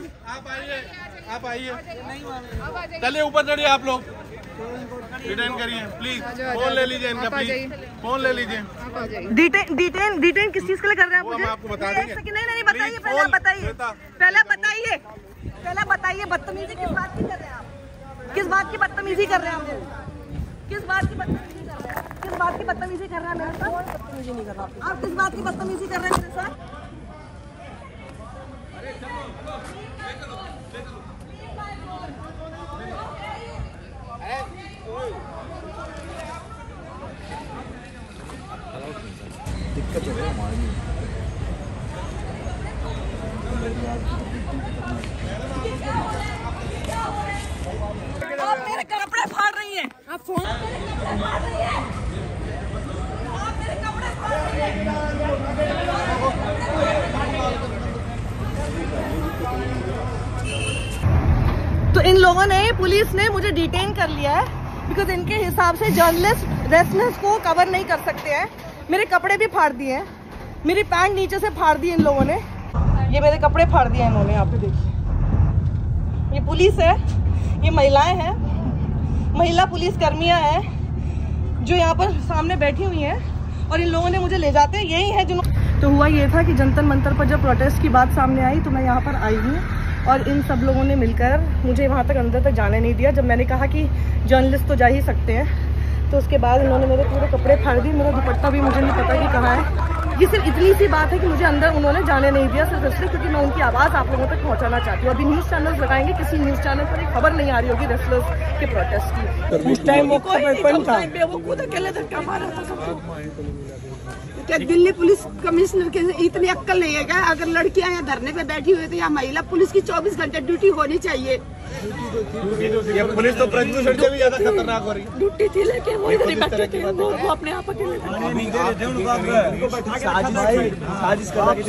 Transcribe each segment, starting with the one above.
Ma'am आप आइए, चलिए ऊपर चढ़िए आप लोग, डिटेन करिए प्लीज, फोन ले लीजिए इनका, प्लीज फोन ले लीजिए। डिटेन डिटेन किस चीज के लिए कर रहे हैं आप? मुझे आपको बता देंगे। नहीं बताइए, पहले बताइए बदतमीजी किस बात की कर रहे हैं आप? किस बात की बदतमीजी कर रहे हैं आप? किस बात की बदतमीजी कर रहे हैं मेरे साथ? कोई बदतमीजी नहीं कर रहा आप। किस बात की बदतमीजी कर रहे हैं मेरे साथ? दिक्कत हो रही है, आप मेरे कपड़े फाड़ रही हैं, आप फोन तो इन लोगों ने, पुलिस ने मुझे डिटेन कर लिया है बिकॉज इनके हिसाब से जर्नलिस्ट रेस्टलेस को कवर नहीं कर सकते हैं। मेरे कपड़े भी फाड़ दिए हैं, मेरी पैंट नीचे से फाड़ दी इन लोगों ने, ये मेरे कपड़े फाड़ दिए इन्होंने। यहाँ पे देखिए, ये पुलिस है, ये महिलाएं हैं, महिला पुलिसकर्मियाँ हैं जो यहाँ पर सामने बैठी हुई हैं और इन लोगों ने मुझे ले जाते हैं, यही है जिन्होंने। तो हुआ ये था कि जंतर मंतर पर जब प्रोटेस्ट की बात सामने आई तो मैं यहाँ पर आई हूँ और इन सब लोगों ने मिलकर मुझे वहाँ तक अंदर तक जाने नहीं दिया। जब मैंने कहा कि जर्नलिस्ट तो जा ही सकते हैं तो उसके बाद इन्होंने मेरे पूरे कपड़े फाड़ दिए, मेरा दुपट्टा भी मुझे नहीं पता कि कहाँ है। ये सिर्फ इतनी सी बात है कि मुझे अंदर उन्होंने जाने नहीं दिया, सिर्फ इसलिए क्योंकि मैं उनकी आवाज़ आप लोगों तक पहुँचाना चाहती हूँ। अभी न्यूज़ चैनल्स लगाएंगे, किसी न्यूज़ चैनल पर एक खबर नहीं आ रही होगी रेस्टलर्स के प्रोटेस्ट की। दिल्ली पुलिस कमिश्नर के इतनी अक्कल नहीं है क्या? अगर लड़कियां यहाँ धरने पे बैठी हुई तो यहाँ महिला पुलिस की 24 घंटे ड्यूटी होनी चाहिए। ये पुलिस तो प्रदूषण से भी ज्यादा खतरनाक हो रही है। ड्यूटी थी लेकिन वो अपने आप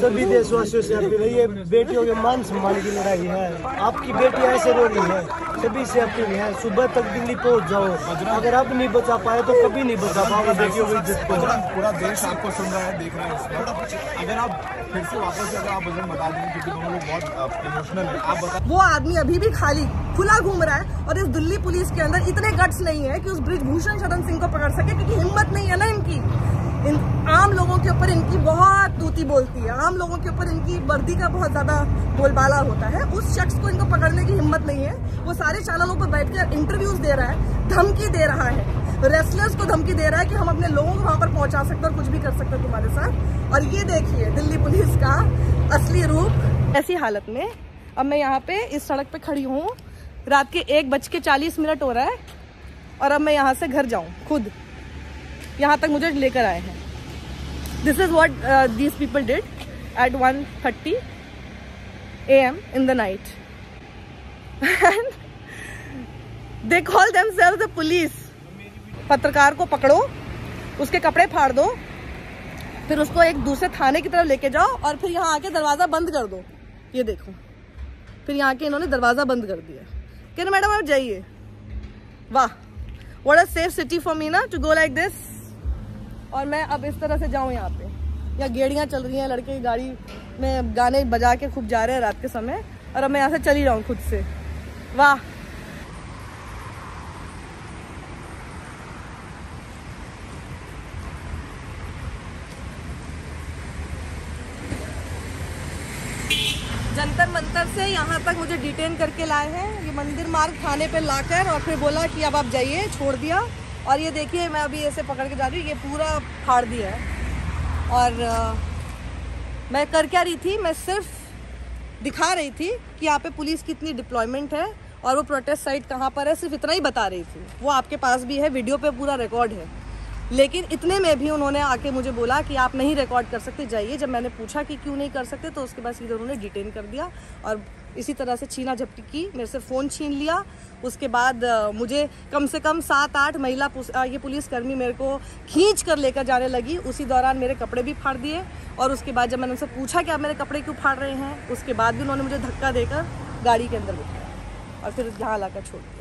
सभी देशवासियों से अपील है, ये बेटियों के मान सम्मान की लड़ाई है, आपकी बेटी ऐसे रो रही है, सभी से अपील है सुबह तक दिल्ली पहुँच जाओ, अगर आप नहीं बचा पाए तो कभी नहीं बचा पाओगे बेटियों की इज्जत को। पूरा देश आपको देख रहे हैं, अगर आप फिर से वापस अगर आप वजन बता देंगे क्योंकि दोनों लोग बहुत इमोशनल हैं। आप बता, वो आदमी अभी भी खाली खुला घूम रहा है और इस दिल्ली पुलिस के अंदर इतने गट्स नहीं है कि उस बृजभूषण शरण सिंह को पकड़ सके, क्योंकि हिम्मत नहीं है ना इनकी। आम लोगों के ऊपर इनकी बहुत तूती बोलती है, आम लोगों के ऊपर इनकी वर्दी का बहुत ज्यादा बोलबाला होता है, उस शख्स को इनको पकड़ने की हिम्मत नहीं है। वो सारे चैनलों पर बैठकर इंटरव्यूज दे रहा है, धमकी दे रहा है, रेस्टलर्स को धमकी दे रहा है कि हम अपने लोगों को वहाँ पर पहुँचा सकते हैं और कुछ भी कर सकते हैं तुम्हारे साथ। और ये देखिए दिल्ली पुलिस का असली रूप। ऐसी हालत में अब मैं यहाँ पे इस सड़क पे खड़ी हूँ, रात के 1:40 हो रहा है और अब मैं यहाँ से घर जाऊँ, खुद यहाँ तक मुझे लेकर आए हैं। This is what these people did at 1:30 AM in the night and they call themselves the police. पत्रकार को पकड़ो, उसके कपड़े फाड़ दो, फिर उसको एक दूसरे थाने की तरफ लेके जाओ और फिर यहाँ आके दरवाज़ा बंद कर दो। ये देखो, फिर यहाँ आके इन्होंने दरवाज़ा बंद कर दिया। कह रहे मैडम आप जाइए। वाह, what a safe city for me ना टू गो लाइक दिस। और मैं अब इस तरह से जाऊँ यहाँ पे, या गेड़ियाँ चल रही हैं, लड़के गाड़ी में गाने बजा के खूब जा रहे हैं रात के समय, और अब मैं यहाँ से चली जाऊँ खुद से। वाह, जंतर मंतर से यहाँ तक मुझे डिटेन करके लाए हैं ये मंदिर मार्ग थाने पे लाकर, और फिर बोला कि अब आप जाइए, छोड़ दिया। और ये देखिए मैं अभी ऐसे पकड़ के जा रही हूँ, ये पूरा फाड़ दिया है। और मैं कर क्या रही थी, मैं सिर्फ दिखा रही थी कि यहाँ पे पुलिस की इतनी डिप्लॉयमेंट है और वो प्रोटेस्ट साइट कहाँ पर है, सिर्फ इतना ही बता रही थी। वो आपके पास भी है, वीडियो पर पूरा रिकॉर्ड है। लेकिन इतने में भी उन्होंने आके मुझे बोला कि आप नहीं रिकॉर्ड कर सकते, जाइए। जब मैंने पूछा कि क्यों नहीं कर सकते तो उसके बाद सीधे उन्होंने डिटेन कर दिया और इसी तरह से छीना झपटी की, मेरे से फ़ोन छीन लिया। उसके बाद मुझे कम से कम 7-8 महिला ये पुलिसकर्मी मेरे को खींच कर लेकर जाने लगी। उसी दौरान मेरे कपड़े भी फाड़ दिए और उसके बाद जब मैंने उनसे पूछा कि आप मेरे कपड़े क्यों फाड़ रहे हैं, उसके बाद भी उन्होंने मुझे धक्का देकर गाड़ी के अंदर बिठाया और फिर यहाँ लाकर छोड़ दिया।